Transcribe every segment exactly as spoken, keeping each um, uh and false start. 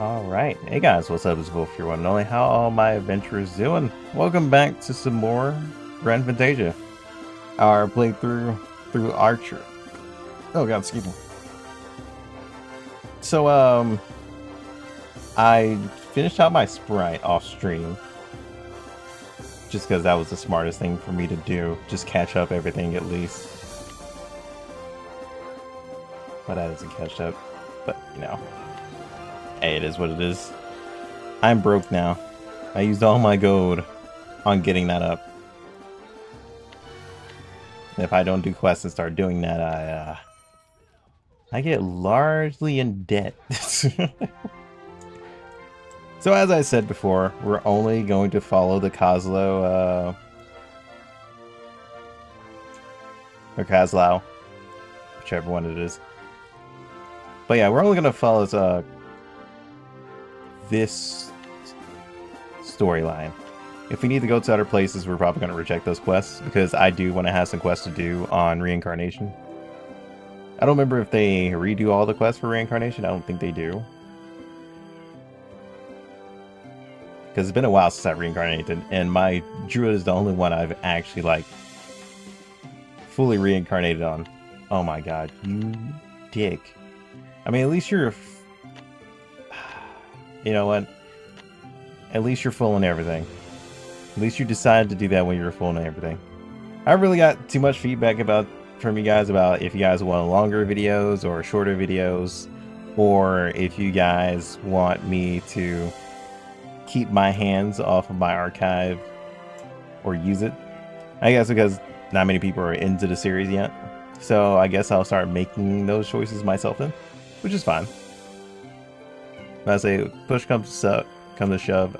Alright, hey guys, what's up? It's Wolf, your one and only. How all my adventurers doing? Welcome back to some more Grand Fantasia. Our playthrough through Archer. Oh god, excuse me. So, um... I finished out my Sprite off stream. Just because that was the smartest thing for me to do. Just catch up everything at least. But that doesn't catch up. But, you know... Hey, it is what it is. I'm broke now. I used all my gold on getting that up. And if I don't do quests and start doing that, I uh, I get largely in debt. So as I said before, we're only going to follow the Kaslow, uh, or Kaslow, whichever one it is. But yeah, we're only going to follow this, uh, this storyline. If we need to go to other places, we're probably going to reject those quests, because I do want to have some quests to do on reincarnation. I don't remember if they redo all the quests for reincarnation. I don't think they do, because it's been a while since I reincarnated, and my druid is the only one I've actually like fully reincarnated on. Oh my god, you dick. I mean, at least you're a You know what? At least you're full in everything. At least you decided to do that when you were full in everything. I really got too much feedback about from you guys about if you guys want longer videos or shorter videos, or if you guys want me to keep my hands off of my archive or use it. I guess because not many people are into the series yet. So I guess I'll start making those choices myself then, which is fine. When I say push comes to, come to shove,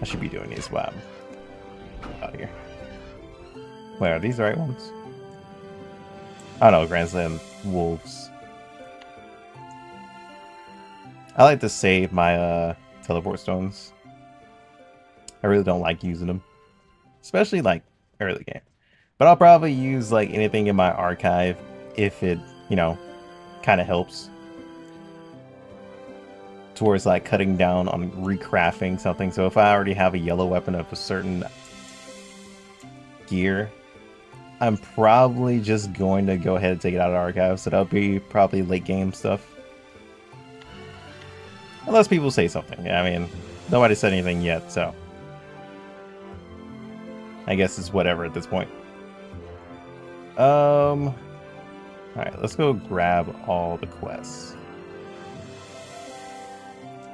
I should be doing these. Wow. Out of here. Wait, are these the right ones? Oh no, Grand Slam Wolves. I like to save my uh, teleport stones. I really don't like using them. Especially like early game. But I'll probably use like anything in my archive if it, you know, kind of helps towards like cutting down on recrafting something. So if I already have a yellow weapon of a certain gear, I'm probably just going to go ahead and take it out of the archive. So that'll be probably late game stuff. Unless people say something. I mean, nobody said anything yet, so I guess it's whatever at this point. Um, Alright, let's go grab all the quests.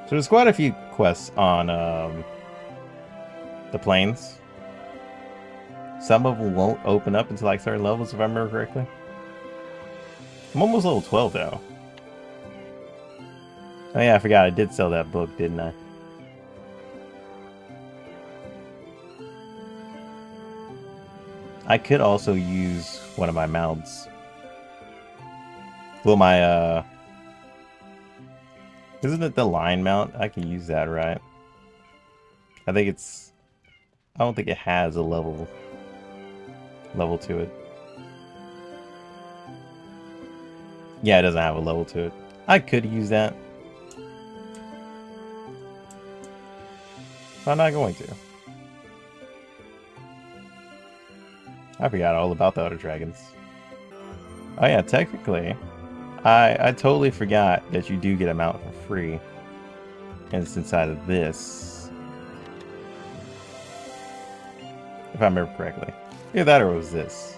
So there's quite a few quests on um, the plains. Some of them won't open up until like certain levels, if I remember correctly. I'm almost level twelve though. Oh yeah, I forgot I did sell that book, didn't I? I could also use one of my mounts. Well, my uh. Isn't it the line mount? I can use that, right? I think it's... I don't think it has a level... level to it. Yeah, it doesn't have a level to it. I could use that. I'm not going to. I forgot all about the other dragons. Oh yeah, technically... I, I totally forgot that you do get a mount for free, and it's inside of this, if I remember correctly. Yeah, that or it was this.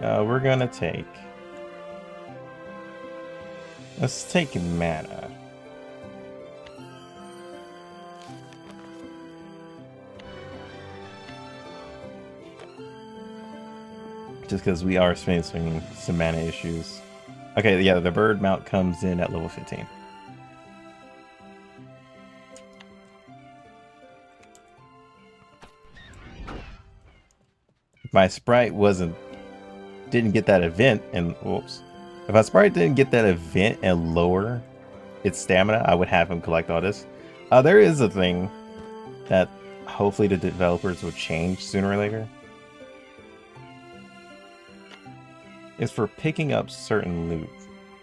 Uh, we're gonna take... Let's take mana. Just because we are facing some mana issues. Okay, yeah, the bird mount comes in at level fifteen. If my sprite wasn't... didn't get that event and... whoops. If my sprite didn't get that event and lower its stamina, I would have him collect all this. Uh, there is a thing that hopefully the developers will change sooner or later. Is for picking up certain loot.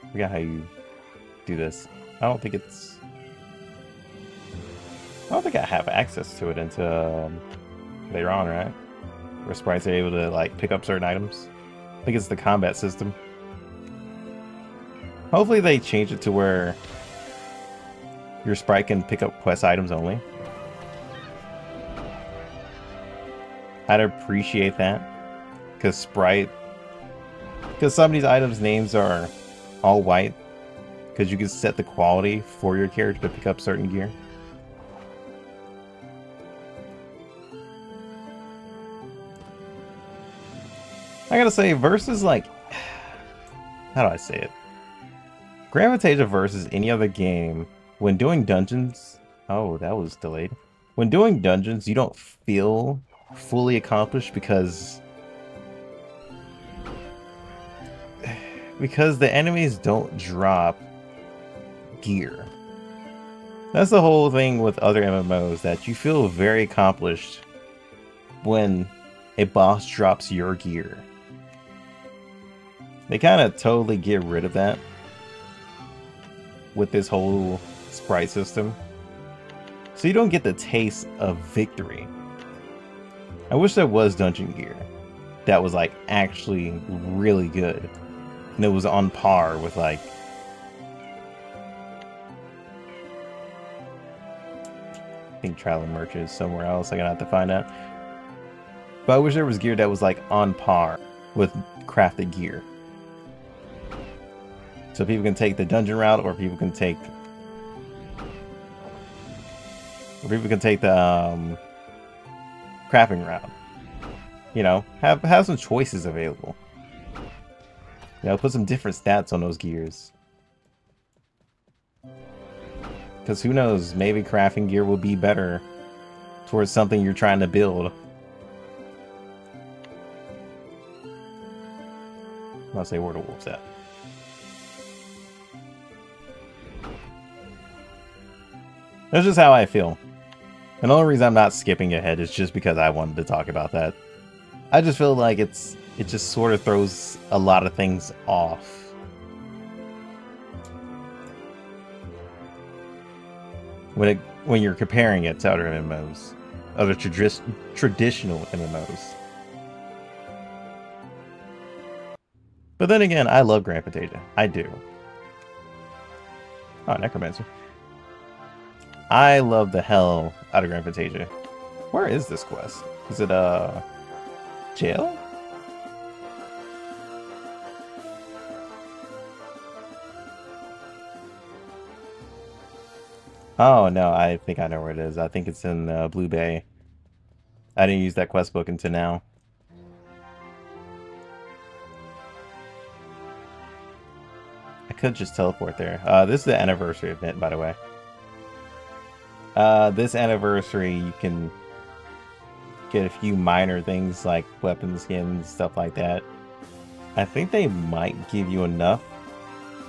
I forgot how you do this. I don't think it's... I don't think I have access to it until um, later on, right? Where sprites are able to, like, pick up certain items. I think it's the combat system. Hopefully they change it to where your sprite can pick up quest items only. I'd appreciate that. Because sprite... Because some of these items' names are all white. Because you can set the quality for your character to pick up certain gear. I gotta say, versus like... How do I say it? Grand Fantasia versus any other game, when doing dungeons... Oh, that was delayed. When doing dungeons, you don't feel fully accomplished because... Because the enemies don't drop gear. That's the whole thing with other M M Os, that you feel very accomplished when a boss drops your gear. They kind of totally get rid of that with this whole sprite system. So you don't get the taste of victory. I wish there was dungeon gear that was like actually really good. And it was on par with like... I think Traveling Merchant is somewhere else. I'm gonna have to find out. But I wish there was gear that was like on par with crafted gear. So people can take the dungeon route, or people can take... Or people can take the um, crafting route. You know, have, have some choices available. You know, put some different stats on those gears. Because who knows, maybe crafting gear will be better towards something you're trying to build. I'll say where the wolf's at. That's just how I feel. And the only reason I'm not skipping ahead is just because I wanted to talk about that. I just feel like it's... It just sort of throws a lot of things off. When it, when you're comparing it to other M M Os. Other tradi- traditional M M Os. But then again, I love Grand Fantasia. I do. Oh, Necromancer. I love the hell out of Grand Fantasia. Where is this quest? Is it, uh... jail? Oh, no, I think I know where it is. I think it's in uh, Blue Bay. I didn't use that quest book until now. I could just teleport there. Uh, this is the anniversary event, by the way. Uh, this anniversary, you can get a few minor things like weapon skins, stuff like that. I think they might give you enough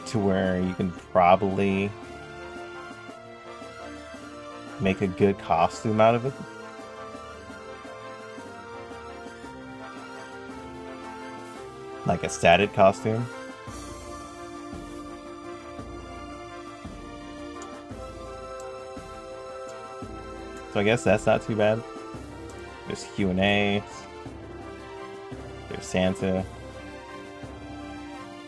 to where you can probably... make a good costume out of it. Like a static costume. So I guess that's not too bad. There's Q and A. There's Santa.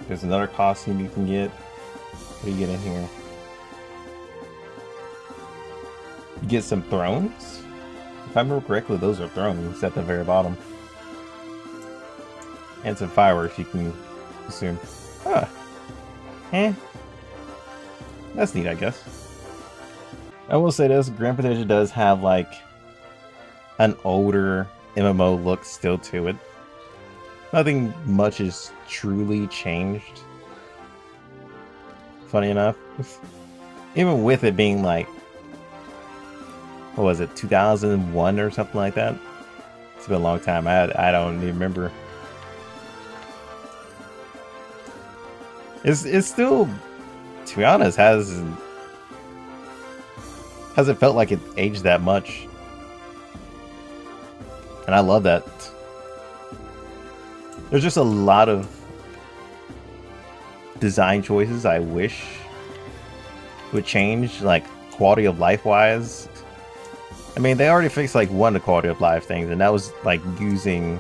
There's another costume you can get. What do you get in here? Get some thrones? If I remember correctly, those are thrones at the very bottom. And some fireworks, you can assume. Huh. Eh. That's neat, I guess. I will say this, Grand Fantasia does have, like, an older M M O look still to it. Nothing much is truly changed. Funny enough. Even with it being, like, what was it, two thousand one or something like that? It's been a long time. I, I don't even remember. It's, it's still, to be honest, hasn't, hasn't felt like it aged that much. And I love that. There's just a lot of design choices I wish would change, like quality of life wise. I mean, they already fixed like one of the quality of life things, and that was like using.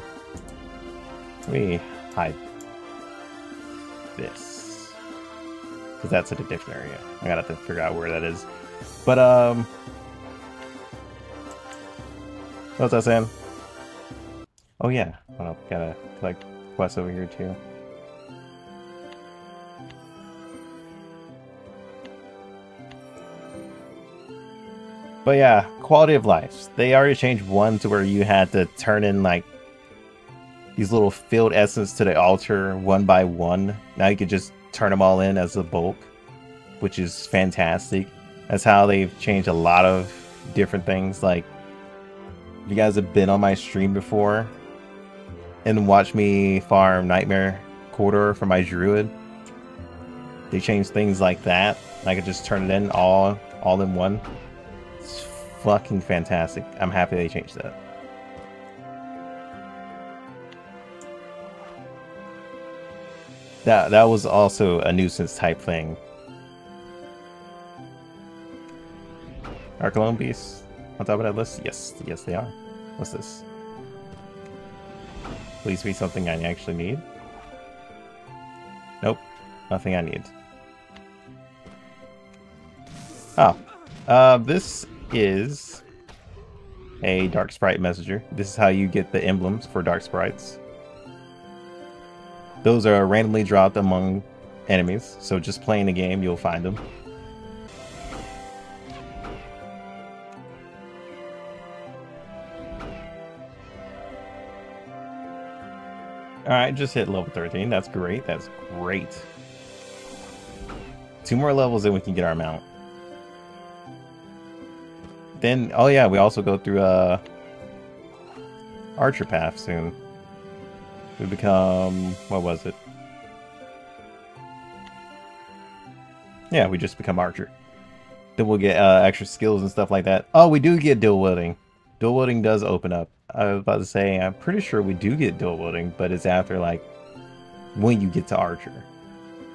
Let me hide this because that's in a different area. I gotta have to figure out where that is. But um, what's that saying? Oh yeah, I gotta collect quests over here too. But yeah, quality of life. They already changed one to where you had to turn in like these little field essence to the altar one by one. Now you could just turn them all in as a bulk, which is fantastic. That's how they've changed a lot of different things. Like, if you guys have been on my stream before and watched me farm Nightmare Corridor for my druid, they changed things like that. I could just turn it in all, all in one. It's fucking fantastic. I'm happy they changed that. That, that was also a nuisance type thing. Are clone beasts on top of that list? Yes, yes they are. What's this? Please be something I actually need. Nope, nothing I need. Oh, uh, this is a Dark Sprite messenger. This is how you get the emblems for Dark Sprites. Those are randomly dropped among enemies, so just playing the game, you'll find them. Alright, just hit level thirteen. That's great. That's great. Two more levels and we can get our mount. Then, oh yeah, we also go through uh, Archer Path soon. We become... what was it? Yeah, we just become Archer. Then we'll get uh, extra skills and stuff like that. Oh, we do get dual wielding. Dual wielding does open up. I was about to say, I'm pretty sure we do get dual wielding, but it's after, like, when you get to Archer.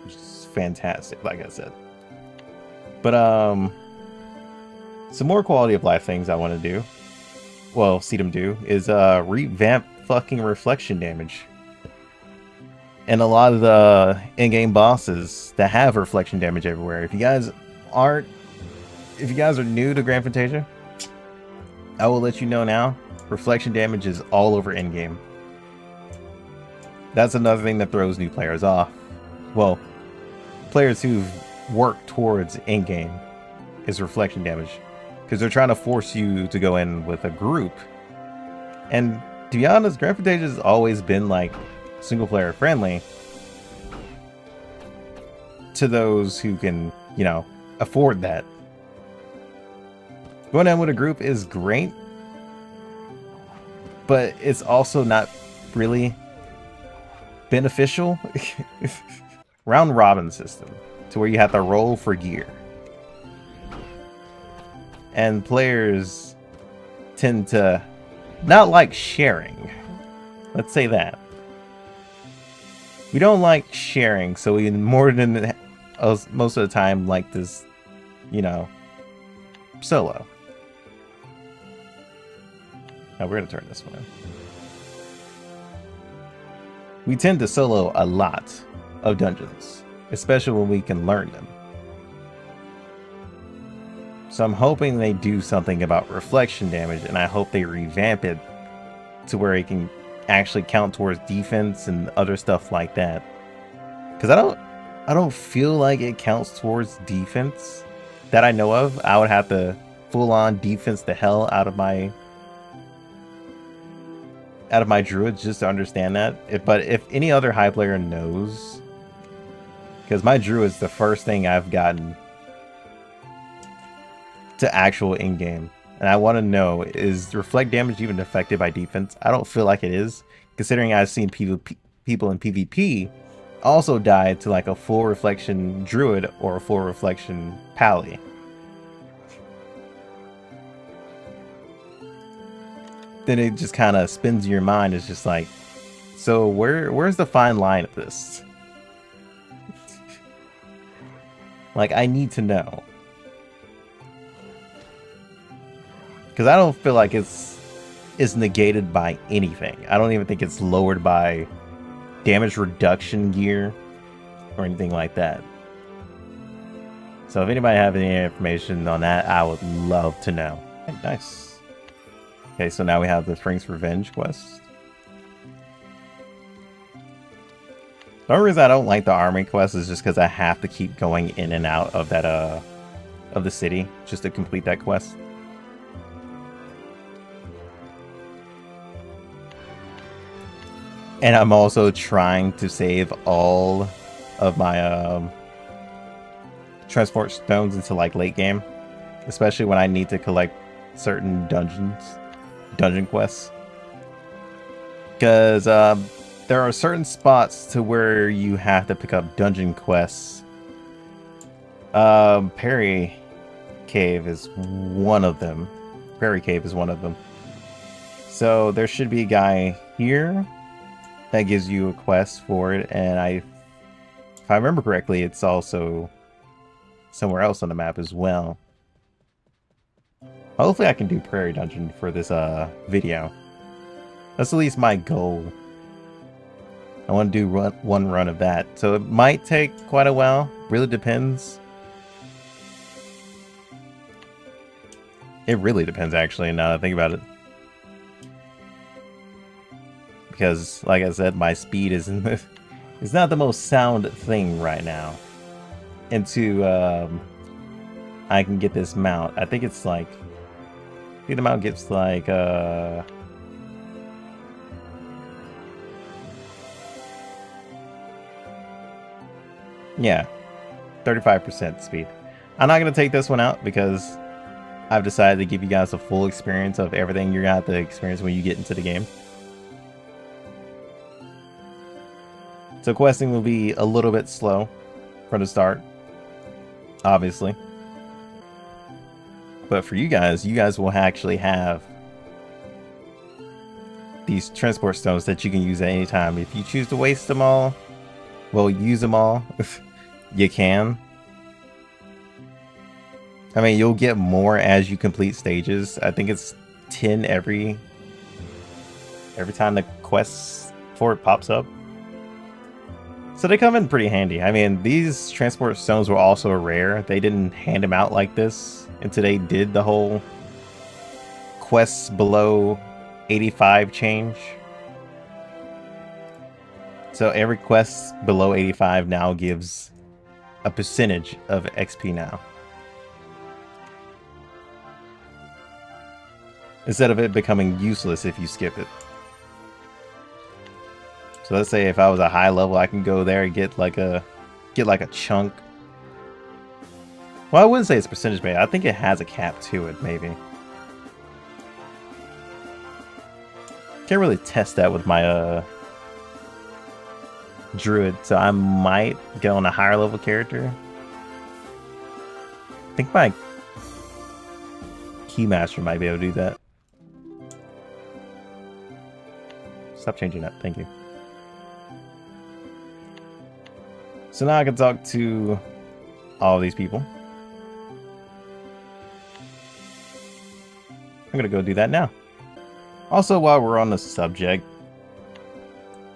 Which is fantastic, like I said. But, um... some more quality of life things I want to do. Well, see them do. Is, uh, revamp fucking reflection damage. And a lot of the in-game bosses that have reflection damage everywhere. If you guys aren't... if you guys are new to Grand Fantasia, I will let you know now. Reflection damage is all over in-game. That's another thing that throws new players off. Well, players who've worked towards in-game is reflection damage. Because they're trying to force you to go in with a group. And to be honest, Grand Fantasia has always been like single player friendly to those who can, you know, afford that. Going in with a group is great. But it's also not really beneficial. Round robin system, to where you have to roll for gear. And players tend to not like sharing. Let's say that. We don't like sharing, so we more than most of the time like this, you know, solo. Now we're going to turn this one in. We tend to solo a lot of dungeons, especially when we can learn them. So I'm hoping they do something about reflection damage, and I hope they revamp it to where it can actually count towards defense and other stuff like that. Because I don't, I don't feel like it counts towards defense that I know of. I would have to full-on defense the hell out of my... out of my druid just to understand that. If, but if any other high player knows, because my druid is the first thing I've gotten to actual in game, and I want to know, is reflect damage even affected by defense? I don't feel like it is, considering I've seen PvP, people in PvP also die to like a full reflection druid or a full reflection pally. Then it just kind of spins your mind. It's just like, so where where's the fine line of this? Like, I need to know. because I don't feel like it's is negated by anything. I don't even think it's lowered by damage reduction gear or anything like that. So if anybody have any information on that, I would love to know. Hey, nice. Okay, so now we have the Spring's Revenge quest. The only reason I don't like the army quest is just because I have to keep going in and out of that uh of the city just to complete that quest. And I'm also trying to save all of my um, transport stones into like late game, especially when I need to collect certain dungeons, dungeon quests, because um, there are certain spots to where you have to pick up dungeon quests. Um, Perry Cave is one of them. Perry Cave is one of them. So there should be a guy here that gives you a quest for it, and I, if I remember correctly, it's also somewhere else on the map as well. Hopefully I can do Prairie Dungeon for this uh video. That's at least my goal. I want to do run, one run of that, so it might take quite a while. Really depends. It really depends, actually, now that I think about it. Because, like I said, my speed isn't the, it's not the most sound thing right now. And to, um, I can get this mount. I think it's like, I think the mount gets like, uh, yeah, thirty-five percent speed. I'm not going to take this one out because I've decided to give you guys a full experience of everything you're going to have to experience when you get into the game. So questing will be a little bit slow from the start, obviously. But for you guys, you guys will actually have these transport stones that you can use at any time. If you choose to waste them all, well, use them all if you can. I mean, you'll get more as you complete stages. I think it's ten every, every time the quest for it pops up. So they come in pretty handy. I mean, these transport stones were also rare. They didn't hand them out like this until they did the whole quests below eighty-five change. So every quest below eighty-five now gives a percentage of X P now. Instead of it becoming useless if you skip it. So let's say if I was a high level, I can go there and get like a get like a chunk. Well, I wouldn't say it's percentage based. I think it has a cap to it, maybe. Can't really test that with my uh druid, so I might go on a higher level character. I think my keymaster might be able to do that. Stop changing that, thank you. So now I can talk to all these people. I'm gonna go do that now. Also, while we're on the subject,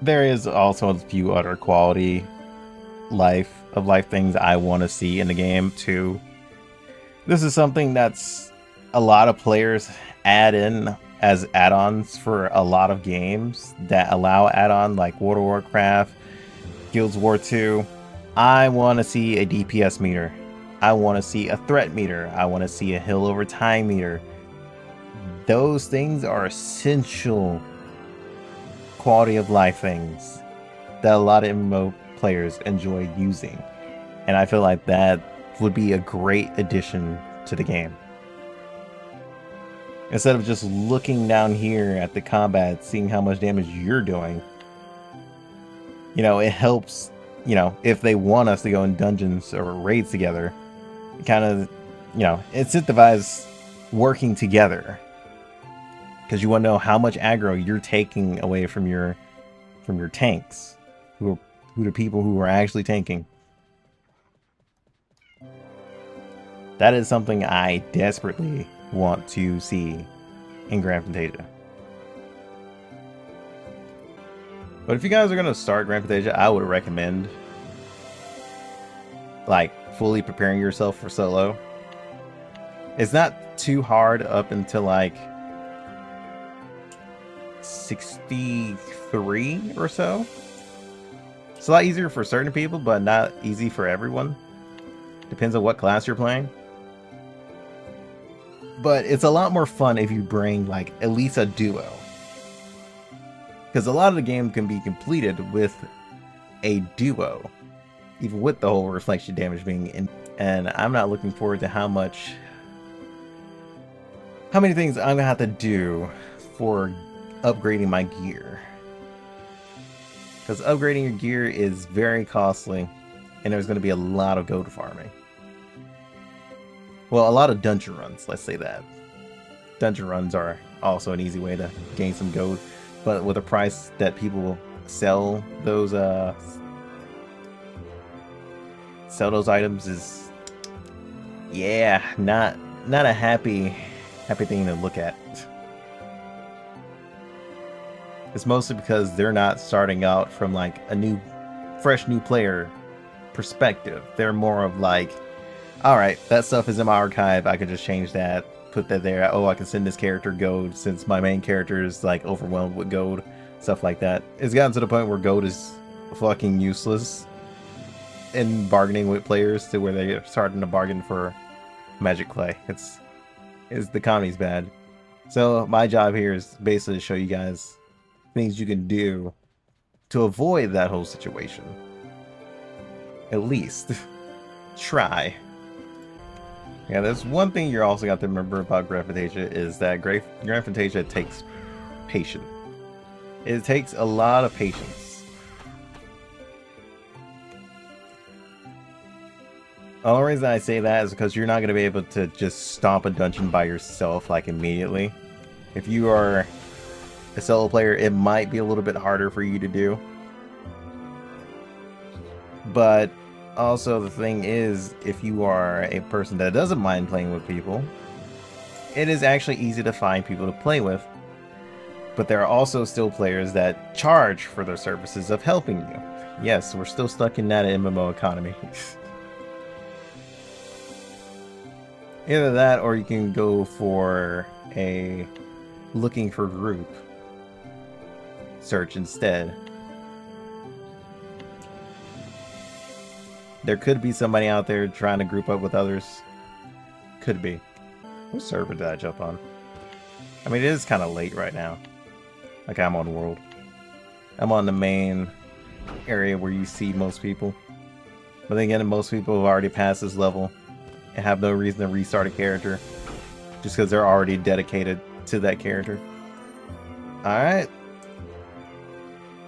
there is also a few other quality life of life things I want to see in the game too. This is something that's a lot of players add in as add-ons for a lot of games that allow add-on, like World of Warcraft, Guild Wars two. I want to see a D P S meter. I want to see a threat meter. I want to see a heal over time meter. Those things are essential quality of life things that a lot of M M O players enjoy using. And I feel like that would be a great addition to the game. Instead of just looking down here at the combat, seeing how much damage you're doing, you know, it helps. You know, if they want us to go in dungeons or raids together, kind of, you know, incentivize working together, because you want to know how much aggro you're taking away from your from your tanks, who are, who the people who are actually tanking. That is something I desperately want to see in Grand Fantasia. But if you guys are going to start Grand Fantasia, I would recommend like fully preparing yourself for solo. It's not too hard up until like sixty-three or so. It's a lot easier for certain people, but not easy for everyone. Depends on what class you're playing. But it's a lot more fun if you bring like at least a duo. Because a lot of the game can be completed with a duo, even with the whole reflection damage being in. And I'm not looking forward to how much, how many things I'm gonna have to do for upgrading my gear. Because upgrading your gear is very costly, and there's gonna be a lot of gold farming. Well, a lot of dungeon runs, let's say that. Dungeon runs are also an easy way to gain some gold, but with a price that people will sell those uh, sell those items is, yeah, not not a happy happy thing to look at. It's mostly because they're not starting out from like a new, fresh new player perspective. They're more of like, all right, that stuff is in my archive. I could just change that. Put that there. Oh, I can send this character gold since my main character is like overwhelmed with gold, stuff like that. It's gotten to the point where gold is fucking useless in bargaining with players, to where they're starting to bargain for magic clay. It's, it's the economy's bad. So my job here is basically to show you guys things you can do to avoid that whole situation. At least try. Yeah, there's one thing you're also got to remember about Grand Fantasia is that Grand Fantasia takes patience. It takes a lot of patience. The only reason I say that is because you're not going to be able to just stomp a dungeon by yourself like immediately. If you are a solo player, it might be a little bit harder for you to do. But also, the thing is, if you are a person that doesn't mind playing with people, it is actually easy to find people to play with, but there are also still players that charge for their services of helping you. Yes, we're still stuck in that M M O economy. Either that, or you can go for a looking for group search instead. There could be somebody out there trying to group up with others. Could be. What server did I jump on? I mean, it is kind of late right now. Like, I'm on World. I'm on the main area where you see most people. But then again, most people have already passed this level and have no reason to restart a character, just because they're already dedicated to that character. Alright.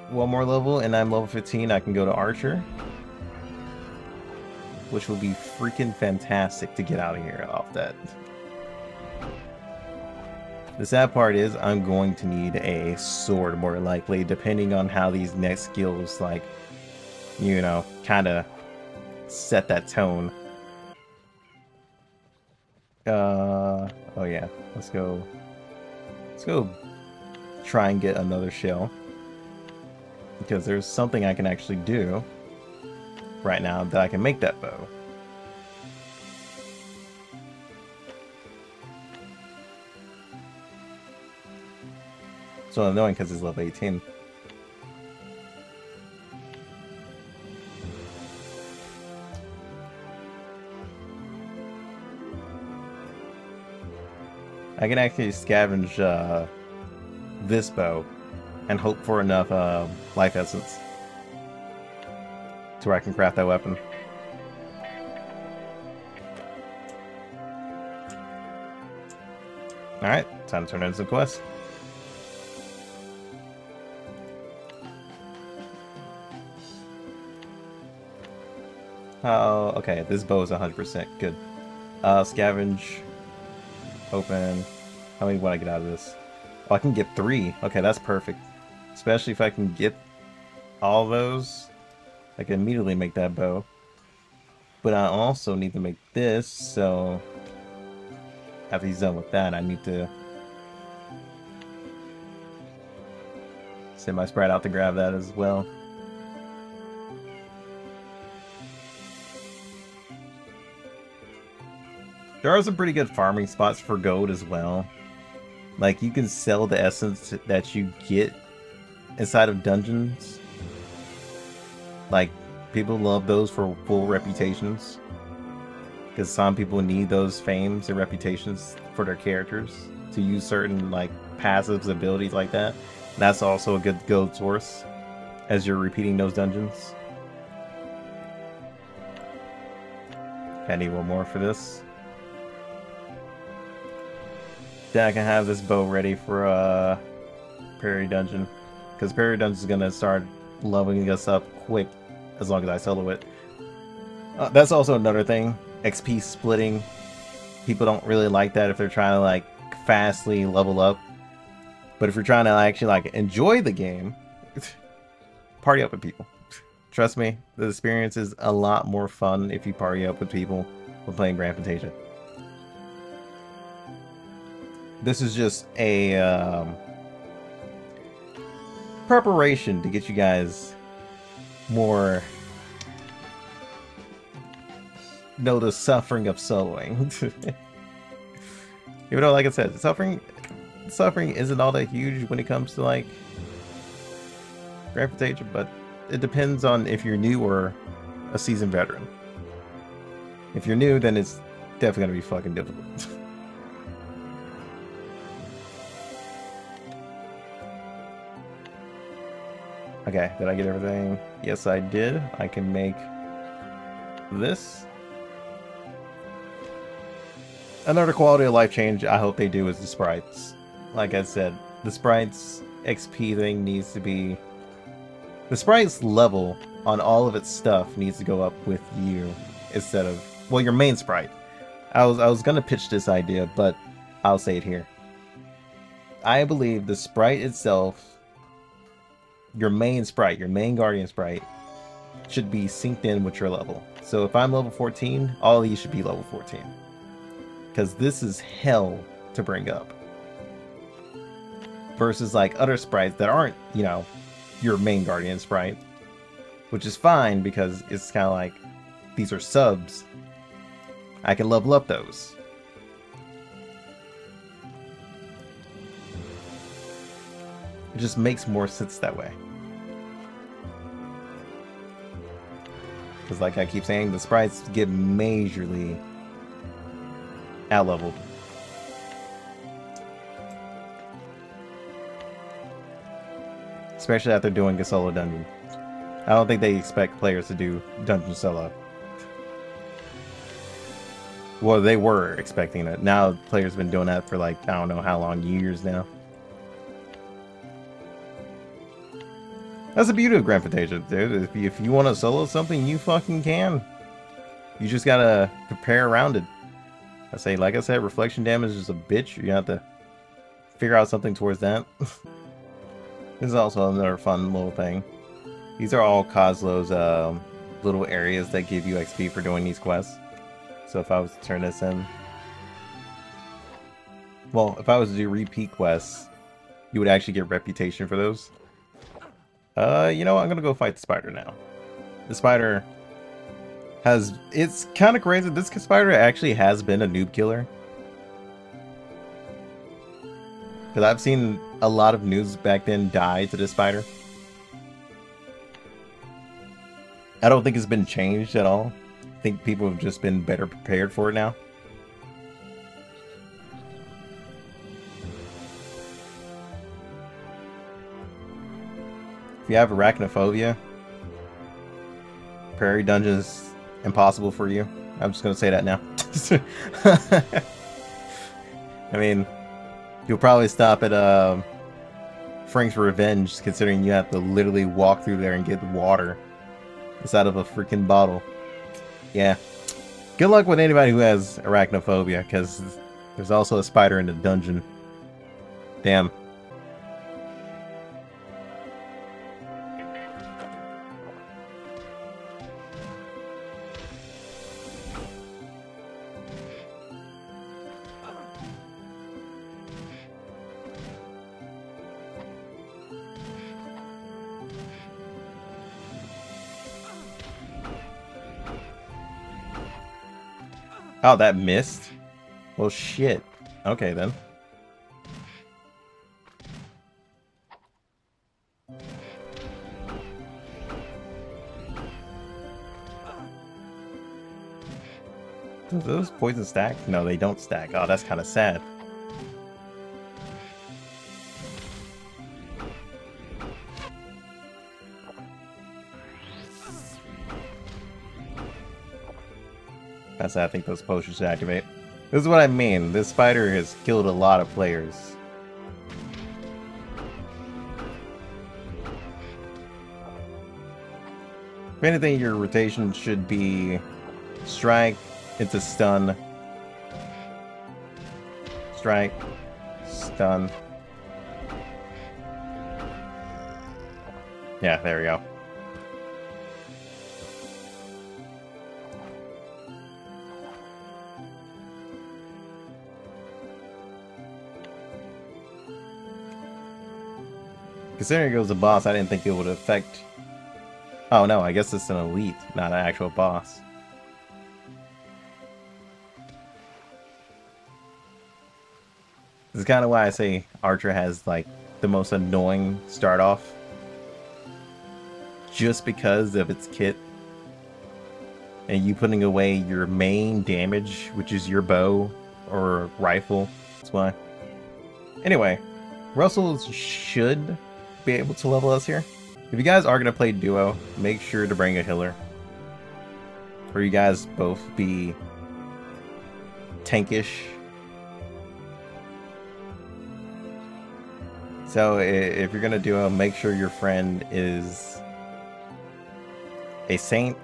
One more level, and I'm level fifteen. I can go to Archer, which will be freaking fantastic to get out of here off that. The sad part is I'm going to need a sword more likely, depending on how these next skills, like, you know, kind of set that tone. Uh, oh yeah, let's go. Let's go try and get another shell, because there's something I can actually do right now that I can make that bow. It's so annoying because it's level eighteen. I can actually scavenge uh, this bow and hope for enough uh, life essence where I can craft that weapon. Alright, time to turn in some quests. Oh, okay, this bow is one hundred percent. Good. Uh, scavenge. Open. How many would I get out of this? Oh, I can get three. Okay, that's perfect. Especially if I can get all those. I can immediately make that bow, but I also need to make this, so after he's done with that, I need to send my sprite out to grab that as well. There are some pretty good farming spots for gold as well. Like, you can sell the essence that you get inside of dungeons. Like, people love those for full reputations. Because some people need those fames and reputations for their characters to use certain, like, passives, abilities like that. And that's also a good gold source as you're repeating those dungeons. I need one more for this. Then I can have this bow ready for uh, Prairie Dungeon. Because Prairie Dungeon is going to start leveling us up quick as long as I solo it. Uh, that's also another thing. X P splitting, people don't really like that if they're trying to like fastly level up, but if you're trying to actually like enjoy the game, party up with people. Trust me, the experience is a lot more fun if you party up with people when playing Grand Fantasia. This is just a um, preparation to get you guys more know the suffering of soloing. Even though, like I said, suffering suffering isn't all that huge when it comes to like Grand Fantasia, but it depends on if you're new or a seasoned veteran. If you're new, then it's definitely gonna be fucking difficult. Okay, did I get everything? Yes, I did. I can make this. Another quality of life change I hope they do is the sprites. Like I said, the sprites X P thing needs to be... The sprites level on all of its stuff needs to go up with you instead of... Well, your main sprite. I was, I was going to pitch this idea, but I'll say it here. I believe the sprite itself, your main sprite, your main guardian sprite, should be synced in with your level. So if I'm level fourteen, all of these should be level fourteen. Because this is hell to bring up. Versus like other sprites that aren't, you know, your main guardian sprite. Which is fine because it's kind of like, these are subs. I can level up those. It just makes more sense that way. Because like I keep saying, the sprites get majorly... out-leveled. Especially after doing a solo dungeon. I don't think they expect players to do dungeon solo. Well, they were expecting that. Now players have been doing that for like, I don't know how long, years now. That's the beauty of Grand Fantasia, dude. If you, if you want to solo something, you fucking can. You just gotta prepare around it. I say, like I said, reflection damage is a bitch. You have to figure out something towards that. This is also another fun little thing. These are all Kaslow's um, little areas that give you X P for doing these quests. So if I was to turn this in... Well, if I was to do repeat quests, you would actually get reputation for those. Uh, you know what? I'm going to go fight the spider now. The spider... Has, it's kind of crazy. This spider actually has been a noob killer. Because I've seen a lot of noobs back then die to this spider. I don't think it's been changed at all. I think people have just been better prepared for it now. If you have arachnophobia, Prairie Dungeon is impossible for you. I'm just gonna say that now. I mean, you'll probably stop at uh, Frank's Revenge, considering you have to literally walk through there and get water inside of a freaking bottle. Yeah. Good luck with anybody who has arachnophobia, because there's also a spider in the dungeon. Damn. Oh, that missed? Well, shit. Okay, then. Do those poison stack? No, they don't stack. Oh, that's kind of sad. That's how I think those posters should activate. This is what I mean. This spider has killed a lot of players. If anything, your rotation should be strike, it's a stun, strike, stun. Yeah, there we go. Considering it was a boss, I didn't think it would affect... Oh no, I guess it's an elite, not an actual boss. This is kind of why I say Archer has, like, the most annoying start-off. Just because of its kit. And you putting away your main damage, which is your bow or rifle. That's why. Anyway, Russell should be able to level us here. If you guys are going to play duo, make sure to bring a healer. Or you guys both be tankish. So if you're going to duo, make sure your friend is a saint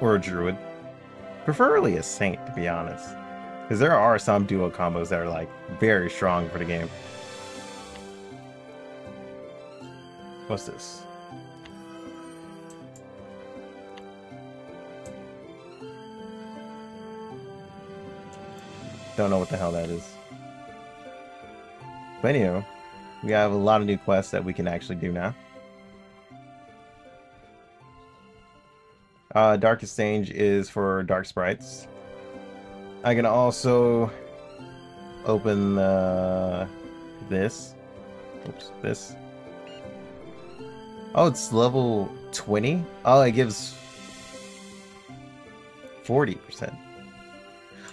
or a druid. Preferably a saint, to be honest. Because there are some duo combos that are like very strong for the game. What's this? Don't know what the hell that is. But anyway, we have a lot of new quests that we can actually do now. Uh, Darkest Stage is for Dark Sprites. I can also open uh, this. Oops, this. Oh, it's level twenty? Oh, it gives forty percent.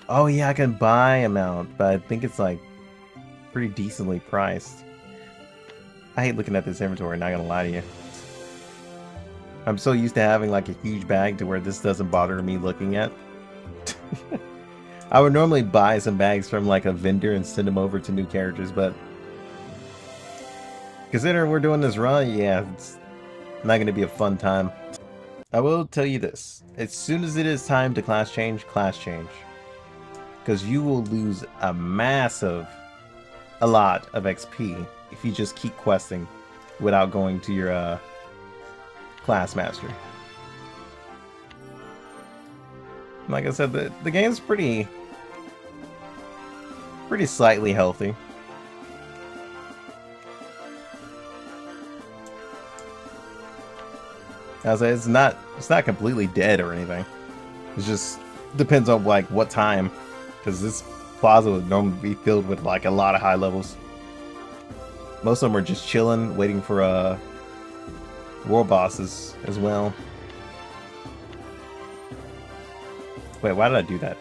Oh yeah, I can buy amount, but I think it's like pretty decently priced. I hate looking at this inventory, not gonna lie to you. I'm so used to having like a huge bag to where this doesn't bother me looking at. I would normally buy some bags from like a vendor and send them over to new characters, but considering we're doing this run, yeah, it's not going to be a fun time. I will tell you this. As soon as it is time to class change, class change. Because you will lose a massive, a lot of X P if you just keep questing without going to your uh, class master. Like I said, the, the game's pretty, pretty slightly healthy. As I say, it's not it's not completely dead or anything. It just depends on like what time, because this plaza would normally be filled with like a lot of high levels. Most of them are just chilling, waiting for uh war bosses as well. Wait, why did I do that?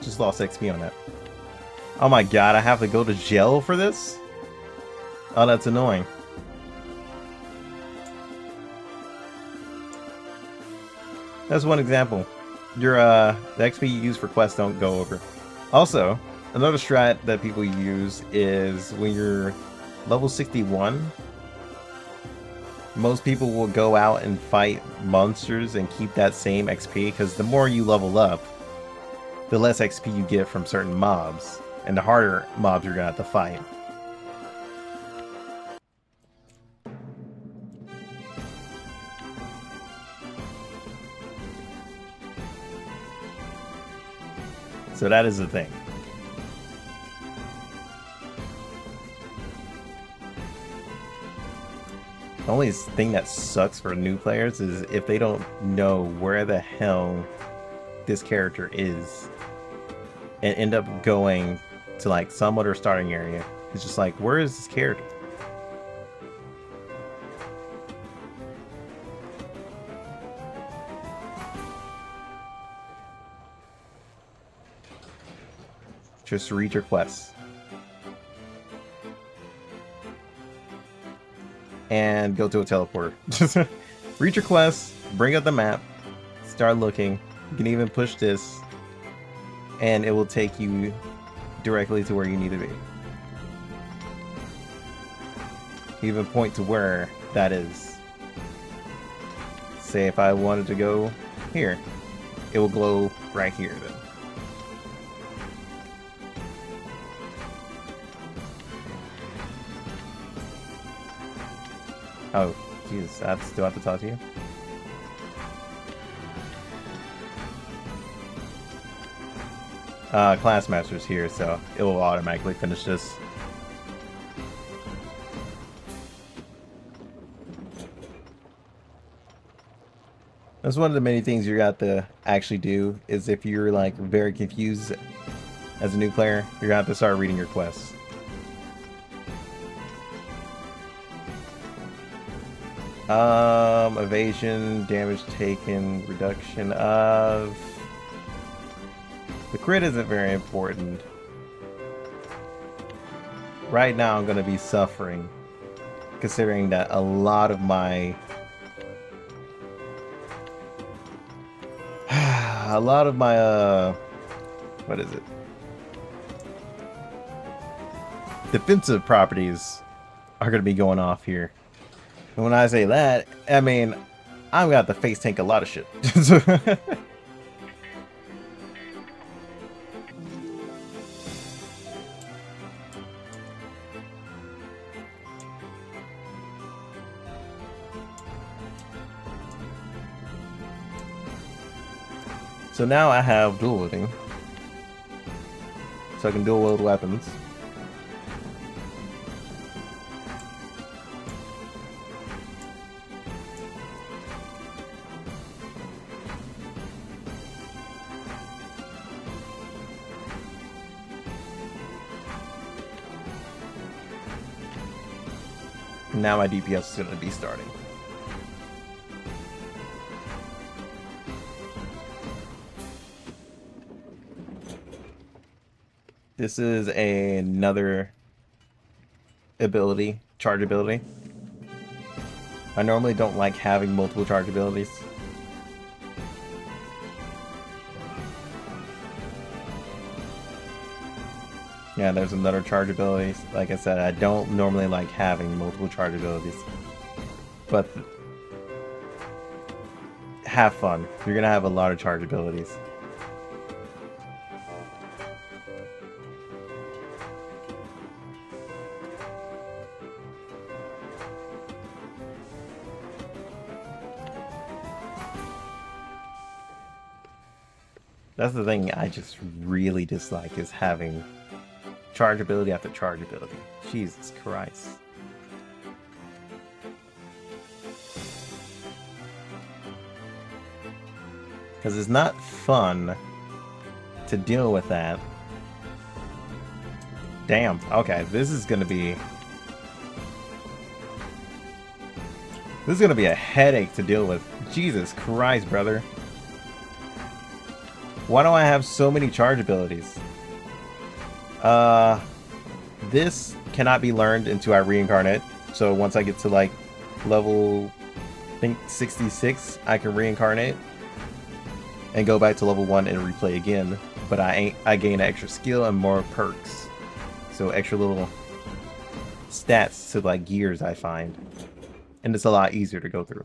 Just lost X P on that. Oh my god, I have to go to jail for this? Oh, that's annoying. That's one example. Your uh, the X P you use for quests don't go over. Also, another strat that people use is when you're level sixty-one, most people will go out and fight monsters and keep that same X P, because the more you level up, the less X P you get from certain mobs, and the harder mobs you're gonna have to fight. So that is the thing. The only thing that sucks for new players is if they don't know where the hell this character is. and end up going to like somewhat or starting area. It's just like, where is this character? Just read your quests. And go to a teleporter. Just read your quests, bring up the map, start looking. You can even push this, and it will take you directly to where you need to be. Even point to where that is. Say if I wanted to go here, it will glow right here then. Oh, Jesus, I still have to talk to you? Uh, Class Master's here, so it will automatically finish this. That's one of the many things you got to actually do, is if you're like very confused as a new player, you're gonna have to start reading your quests. Um, evasion, damage taken, reduction of... The crit isn't very important. Right now I'm going to be suffering, considering that a lot of my... a lot of my, uh... what is it? Defensive properties are going to be going off here. And when I say that, I mean, I've got to face tank a lot of shit. So now I have dual wielding, so I can dual wield weapons. Now my D P S is going to be starting. This is a, another ability, charge ability. I normally don't like having multiple charge abilities. Yeah, there's another charge ability. Like I said, I don't normally like having multiple charge abilities. But... have fun. You're gonna have a lot of charge abilities. That's the thing I just really dislike, is having... charge ability after charge ability. Jesus Christ. Because it's not fun to deal with that. Damn. Okay, this is going to be... this is going to be a headache to deal with. Jesus Christ, brother. Why do I have so many charge abilities? Uh, this cannot be learned until I reincarnate. So once I get to like level, I think sixty-six, I can reincarnate and go back to level one and replay again. But I ain't, I gain extra skill and more perks, so extra little stats to like gears I find, and it's a lot easier to go through.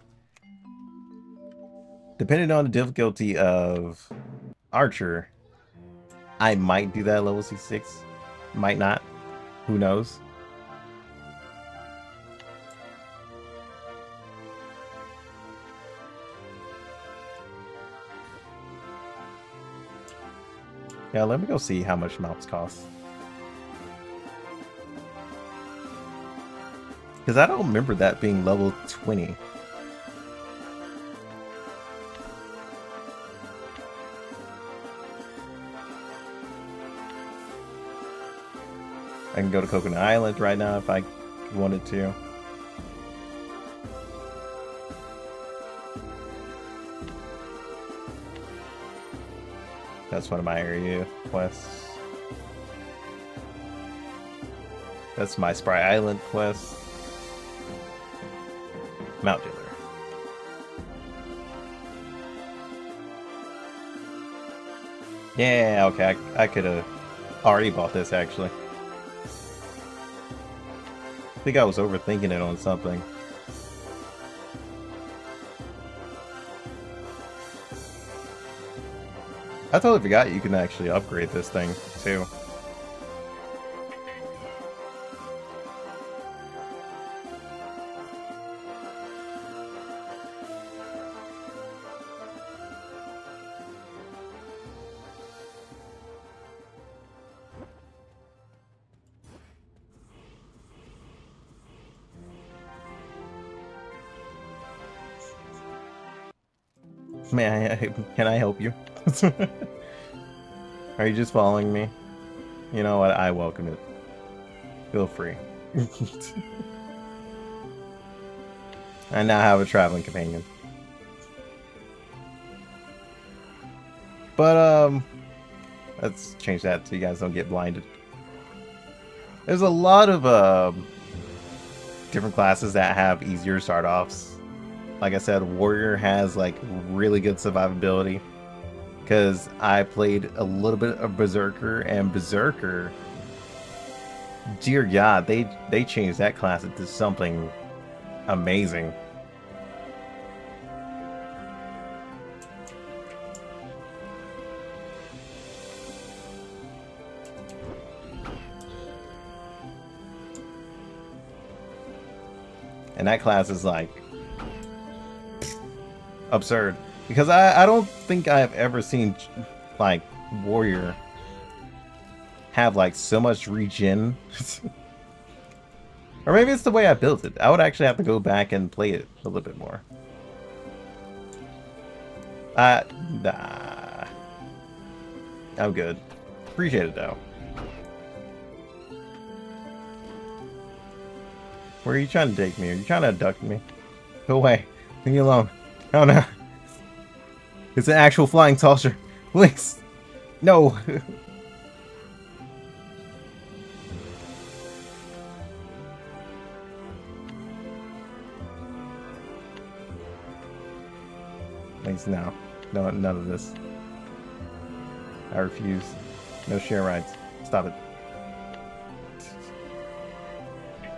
Depending on the difficulty of Archer, I might do that at level sixty-six, might not, who knows. Yeah, let me go see how much mounts cost. Because I don't remember that being level twenty. I can go to Coconut Island right now if I wanted to. That's one of my area quests. That's my Sprite Island quest. Mount Dealer. Yeah, okay, I, I could have already bought this actually. I think I was overthinking it on something. I totally forgot you can actually upgrade this thing too. Man, can I help you? Are you just following me? You know what? I welcome it. Feel free. I now have a traveling companion. But, um... let's change that so you guys don't get blinded. There's a lot of, uh... different classes that have easier start-offs. Like I said, Warrior has, like, really good survivability. Because I played a little bit of Berserker, and Berserker... Dear God, they, they changed that class into something amazing. And that class is, like... absurd, because I, I don't think I've ever seen like Warrior have like so much regen. Or maybe it's the way I built it. I would actually have to go back and play it a little bit more. Uh, nah. I'm good. Appreciate it though. Where are you trying to take me? Are you trying to abduct me? Go away. Leave me alone. Oh no. It's an actual flying saucer. Please. No. Please, no. No, none of this. I refuse. No share rides. Stop it. I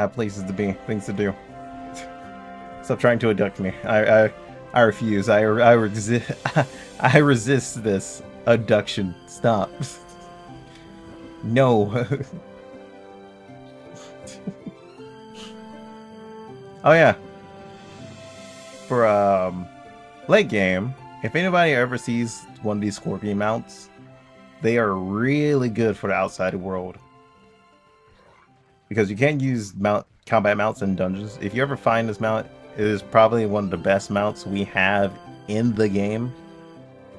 have places to be, things to do. Stop trying to abduct me. I, I, I refuse. I, I resist. I resist this abduction. Stop. No. Oh yeah. For um, late game, if anybody ever sees one of these Scorpion mounts, they are really good for the outside world because you can't use mount combat mounts in dungeons. If you ever find this mount. It is probably one of the best mounts we have in the game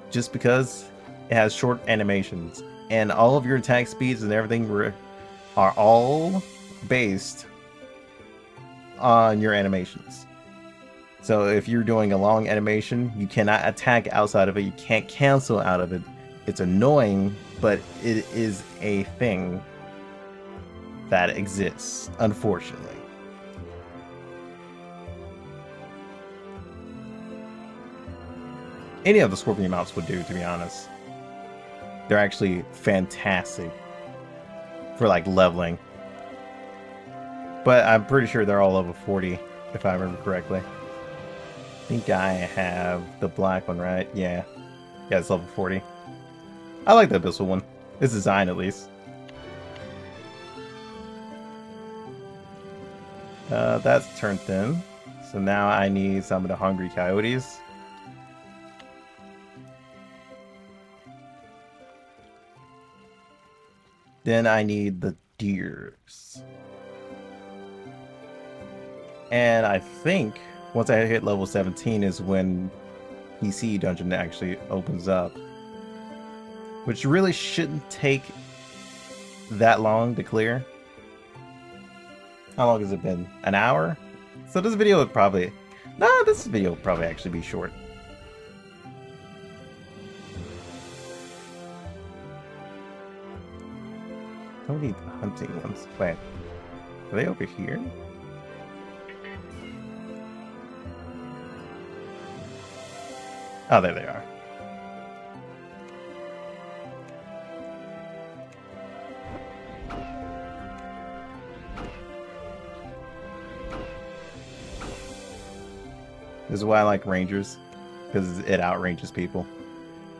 just because it has short animations and all of your attack speeds and everything re are all based on your animations. So if you're doing a long animation, you cannot attack outside of it, you can't cancel out of it. It's annoying, but it is a thing that exists, unfortunately. Any of the Scorpion mounts would do, to be honest. They're actually fantastic for like leveling. But I'm pretty sure they're all level forty, if I remember correctly. I think I have the black one, right? Yeah. Yeah, it's level forty. I like the Abyssal one. It's design, at least. Uh, that's turned thin. So now I need some of the Hungry Coyotes. Then I need the deers. And I think once I hit level seventeen is when P C Dungeon actually opens up. Which really shouldn't take that long to clear. How long has it been? An hour? So this video would probably... Nah, this video would probably actually be short. Don't need hunting ones. Plant. Are they over here? Oh, there they are. This is why I like rangers, because it outranges people.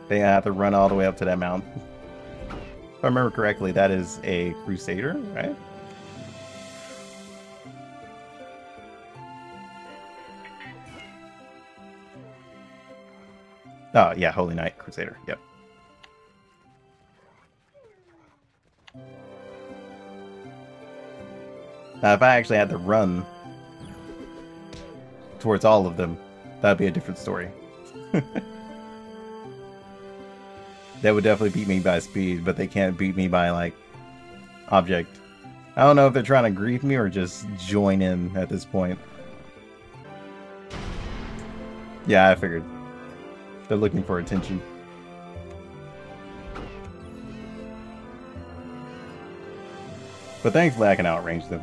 They have to run all the way up to that mountain. If I remember correctly, that is a crusader, right? Oh, yeah, Holy Knight, Crusader, yep. Now, if I actually had to run towards all of them, that would be a different story. They would definitely beat me by speed, but they can't beat me by, like, object. I don't know if they're trying to grief me or just join in at this point. Yeah, I figured. They're looking for attention. But thankfully I can outrange them.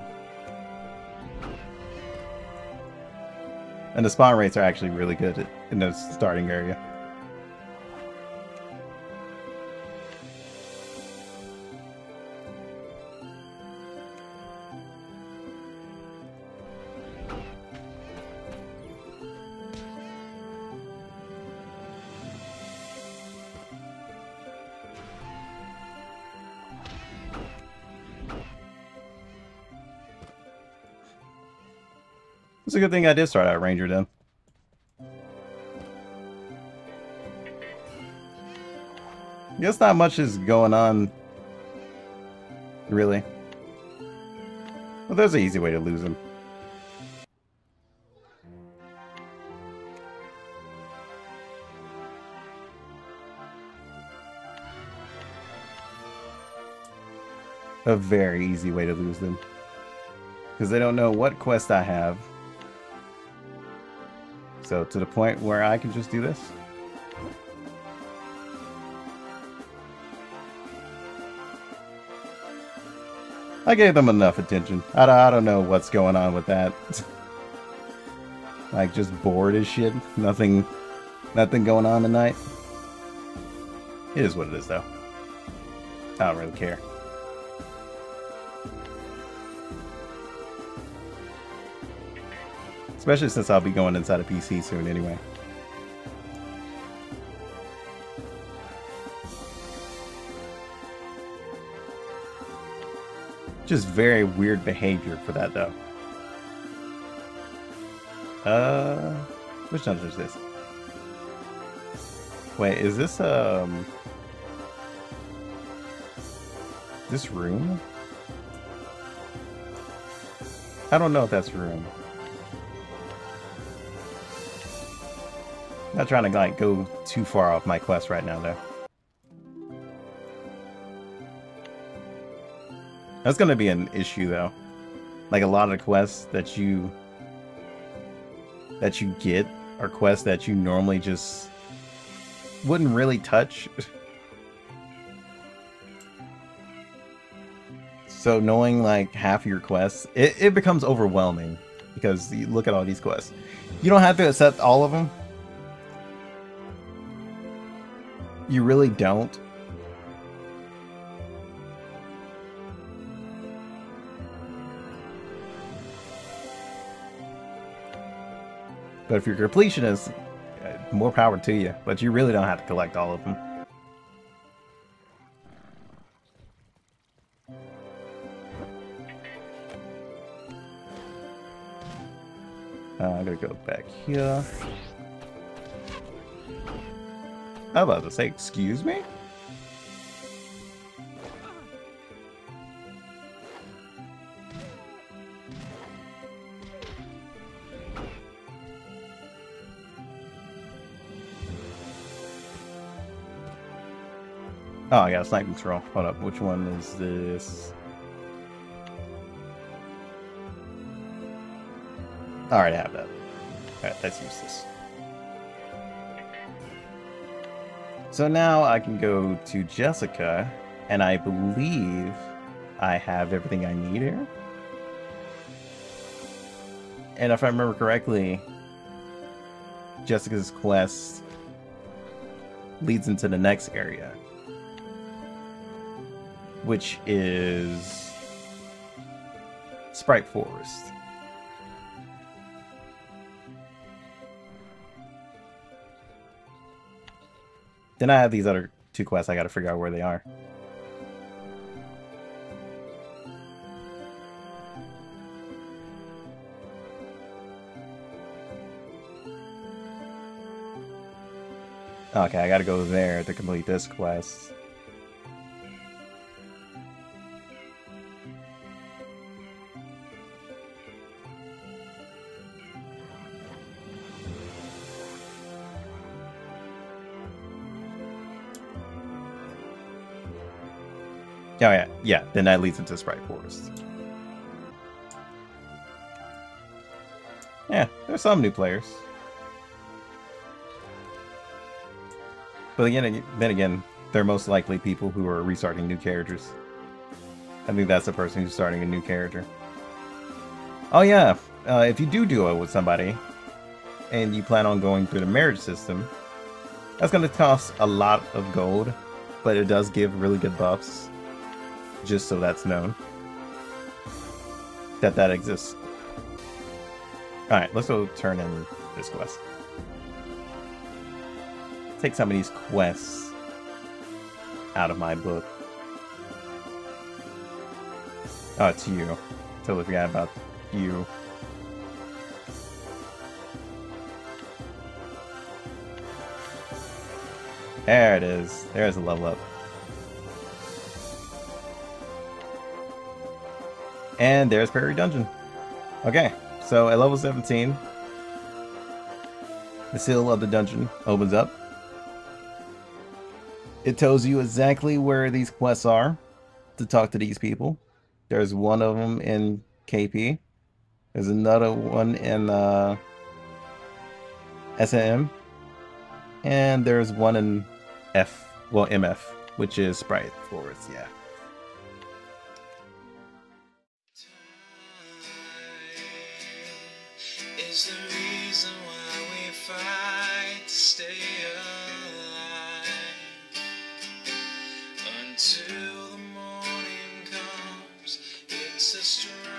And the spawn rates are actually really good in the starting area. It's a good thing I did start out ranger then. Guess not much is going on, really. Well, there's an easy way to lose him. A very easy way to lose them, because they don't know what quest I have. So, to the point where I can just do this. I gave them enough attention. I don't, I don't know what's going on with that. Like, just bored as shit. Nothing, nothing going on tonight. It is what it is, though. I don't really care. Especially since I'll be going inside a P C soon anyway. Just very weird behavior for that, though. Uh, which dungeon is this? Wait, is this, um... this room? I don't know if that's room. Not trying to, like, go too far off my quest right now, though. That's gonna be an issue, though. Like, a lot of quests that you... that you get are quests that you normally just... wouldn't really touch. So, knowing, like, half your quests, it, it becomes overwhelming. Because, you look at all these quests. You don't have to accept all of them. You really don't. But if you're a completionist, more power to you. But you really don't have to collect all of them. Uh, I'm gonna go back here. I was about to say, excuse me? Oh, yeah, it's night control. Hold up, which one is this? I already have that. Alright, that's useless. So now I can go to Jessica, and I believe I have everything I need here. And if I remember correctly, Jessica's quest leads into the next area, which is Sprite Forest. Then I have these other two quests. I gotta figure out where they are. Okay, I gotta go there to complete this quest. Oh yeah, yeah, then that leads into Sprite Forest. Yeah, there's some new players. But again, then again, they're most likely people who are restarting new characters. I think that's the person who's starting a new character. Oh yeah, uh, if you do duo with somebody, and you plan on going through the marriage system, that's going to cost a lot of gold, but it does give really good buffs. Just so that's known, that that exists. Alright, let's go turn in this quest. Take some of these quests out of my book. Oh, it's you. Totally forgot about you. There it is. There's a level up. And there's Prairie Dungeon. Okay, so at level seventeen, the seal of the dungeon opens up. It tells you exactly where these quests are to talk to these people. There's one of them in K P. There's another one in uh, S M. And there's one in F, well, M F, which is Sprite Forest, yeah. It's the reason why we fight to stay alive until the morning comes. It's a struggle.